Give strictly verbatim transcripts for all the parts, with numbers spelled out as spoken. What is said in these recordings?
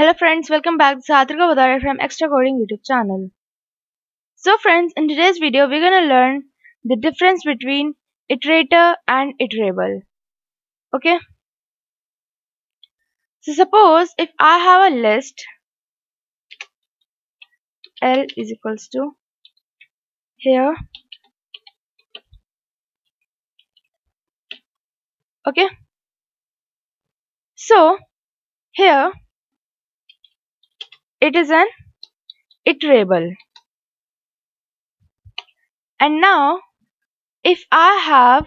Hello friends, welcome back. This is Adarsh Vadaria from Extra Coding YouTube channel. So friends, in today's video we're gonna learn the difference between iterator and iterable. Okay. So suppose if I have a list L is equals to here. Okay. So here it is an iterable. And now if I have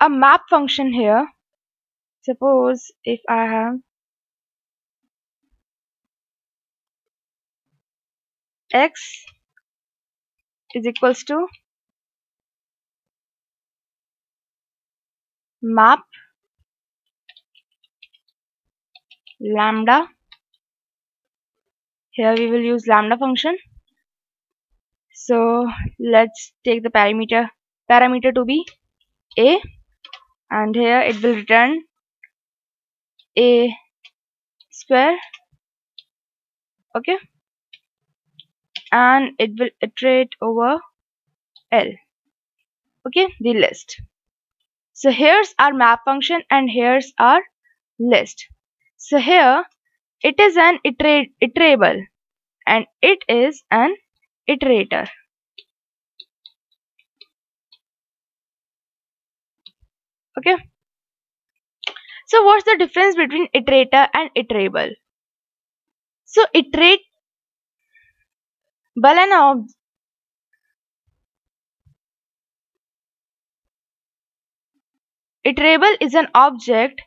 a map function here, suppose if I have x is equals to map lambda. Here we will use lambda function. So let's take the parameter parameter to be a, and here it will return a square. Okay, and it will iterate over L. Okay, the list. So here's our map function and here's our list. So here it is an iterate, iterable and it is an iterator. Okay. So what's the difference between iterator and iterable? So iterate well an ob iterable is an object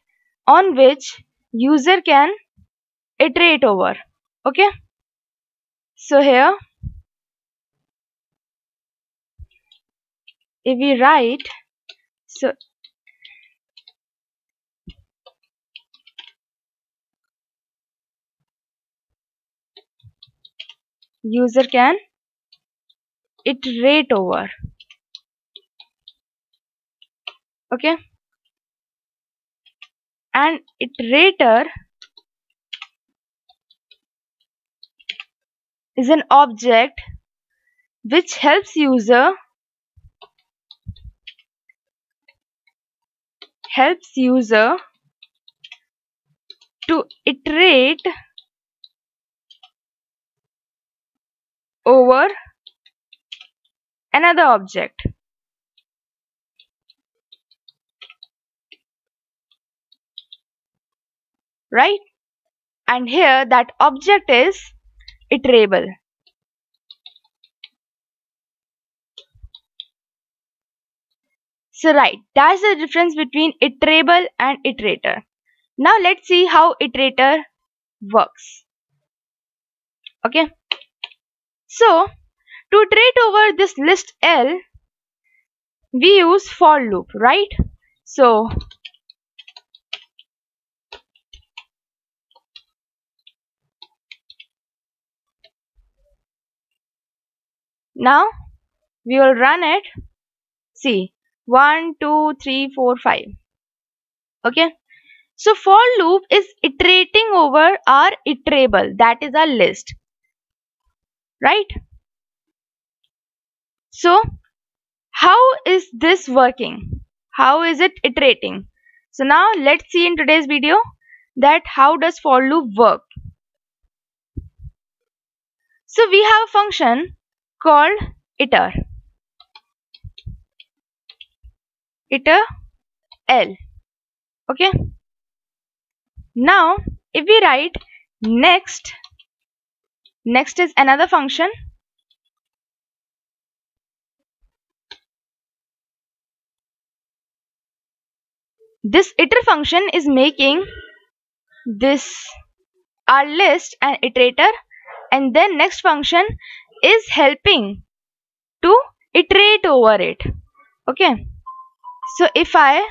on which user can iterate over. Okay, so here if we write, so user can iterate over. Okay, and iterator is an object which helps user helps user to iterate over another object. Right? And here that object is iterable. So right, that's the difference between iterable and iterator. Now let's see how iterator works. Okay. So to iterate over this list L, we use for loop, right? So now we will run it. See, one, two, three, four, five. Okay. So for loop is iterating over our iterable, that is our list. Right? So how is this working? How is it iterating? So now let's see in today's video that how does for loop work. So we have a function called iter iter L. Okay, now if we write next, next is another function this iter function is making this our list an iterator, and then next function is helping to iterate over it. Okay, so if I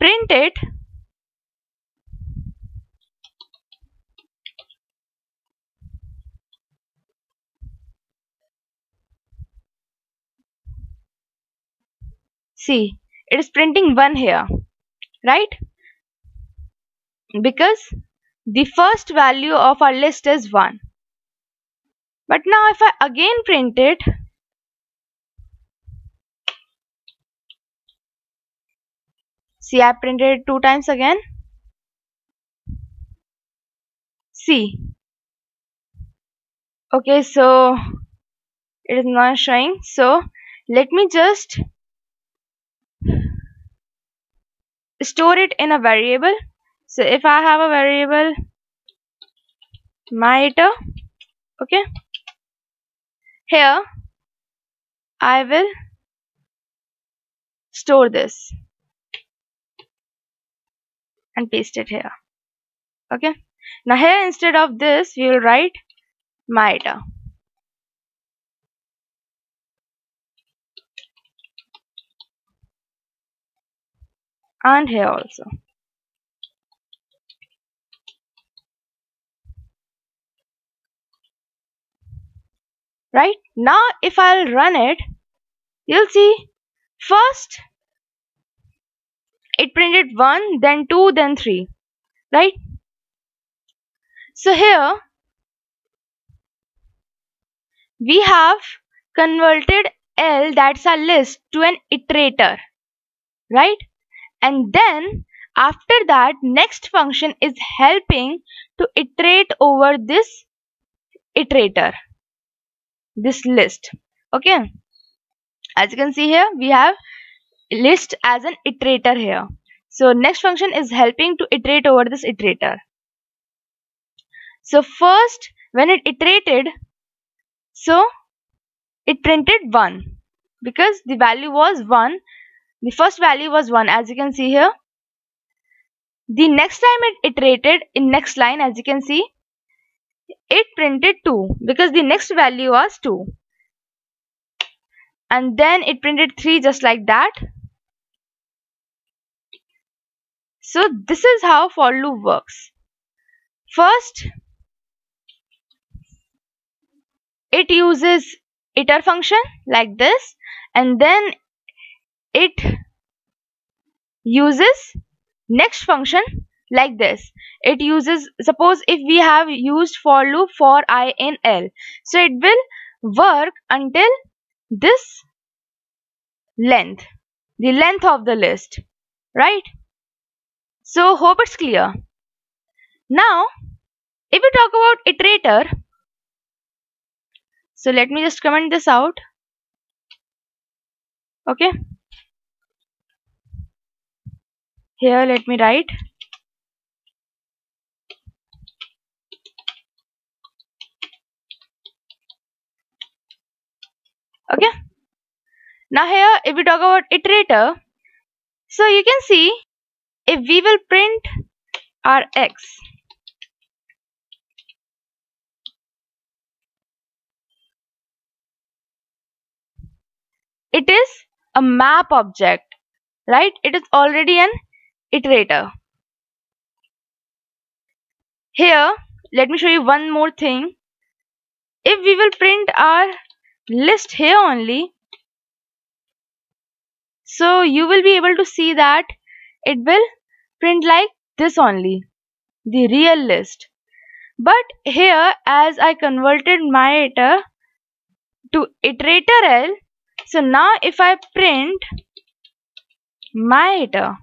print it, see, it is printing one here, right? because the first value of our list is one. But now if I again print it, see, I printed it two times again. See, okay, so it is not showing. So let me just store it in a variable. So if I have a variable my iter, okay, here I will store this and paste it here. Okay, now here instead of this we will write my iter. And here also. Right, now if I'll run it, you'll see first it printed one, then two, then three. Right? So here we have converted L, that's our list, to an iterator. Right? And then after that, next function is helping to iterate over this iterator, this list. Okay, as you can see here, we have list as an iterator here. So next function is helping to iterate over this iterator. So first, when it iterated, so it printed one because the value was one. The first value was one, as you can see here. The next time it iterated, in next line, as you can see, it printed two because the next value was two. And then it printed three, just like that. So this is how for loop works. First, it uses iter function like this, and then it uses next function like this. It uses, suppose if we have used for loop for I in L, so it will work until this length, the length of the list, right? So hope it's clear. Now if we talk about iterator, so let me just comment this out. Okay, here let me write okay. Now here if we talk about iterator, so you can see if we will print our x, it is a map object, right? It is already an iterator. Here let me show you one more thing. If we will print our list here only, so you will be able to see that it will print like this only, the real list. But here as I converted my iter to iterator L, so now if I print my iter,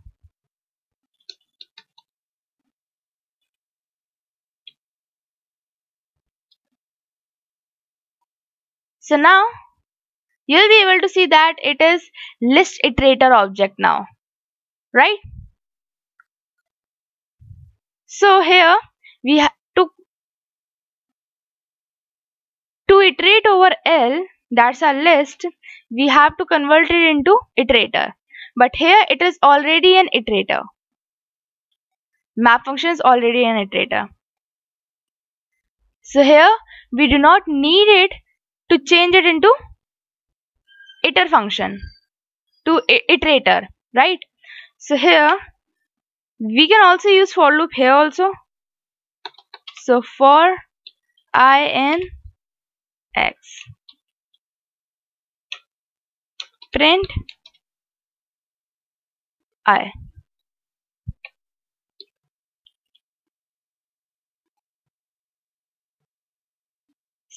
so now you'll be able to see that it is list iterator object now, right? So here we have to to iterate over L, that's our list, we have to convert it into iterator. But here it is already an iterator. Map function is already an iterator. So here we do not need it to change it into iter function, to iterator, right? So here we can also use for loop here also. So for I in x, print I.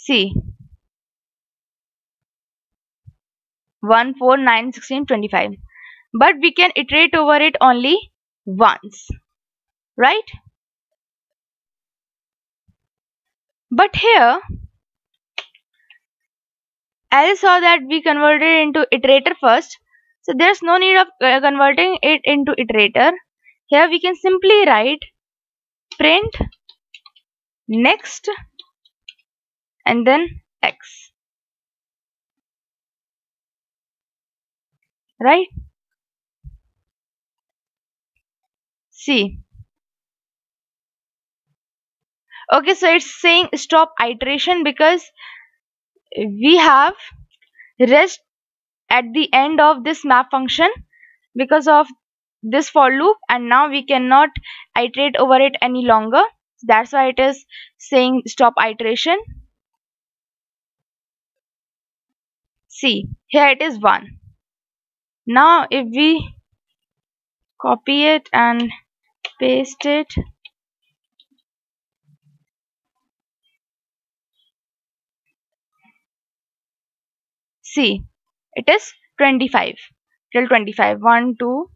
See, one, four, nine, sixteen, twenty-five. But we can iterate over it only once, right? But here, as I saw that we converted it into iterator first, so there's no need of uh, converting it into iterator. Here we can simply write print next and then x, right? See, okay, so it's saying stop iteration because we have rest at the end of this map function because of this for loop, and now we cannot iterate over it any longer. That's why it is saying stop iteration. See, here it is one. Now if we copy it and paste it, see, it is twenty-five till twenty-five. One, two,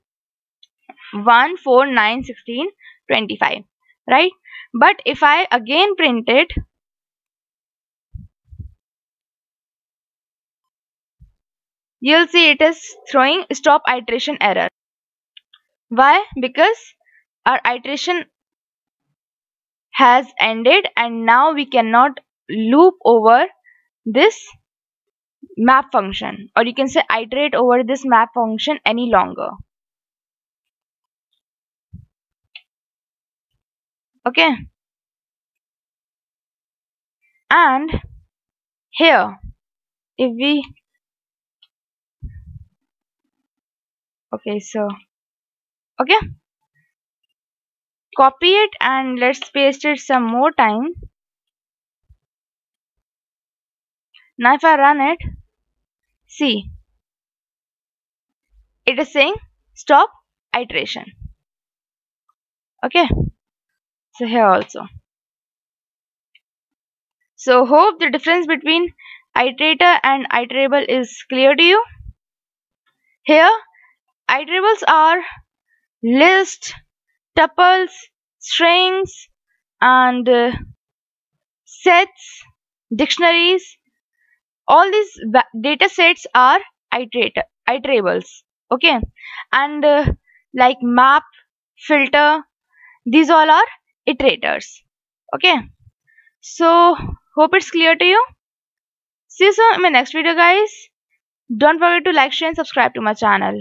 one, four, nine, sixteen, twenty-five, right? But if I again print it, you'll see it is throwing stop iteration error. Why? Because our iteration has ended and now we cannot loop over this map function, or you can say iterate over this map function any longer. Okay, and here if we, okay, so okay, copy it and let's paste it some more time. Now if I run it, see, it is saying stop iteration. Okay, so here also. So hope the difference between iterator and iterable is clear to you. Here iterables are lists, tuples, strings, and uh, sets, dictionaries. All these data sets are iterator iterables. Okay, and uh, like map, filter, these all are iterators. Okay, so hope it's clear to you. See you soon in my next video, guys. Don't forget to like, share, and subscribe to my channel.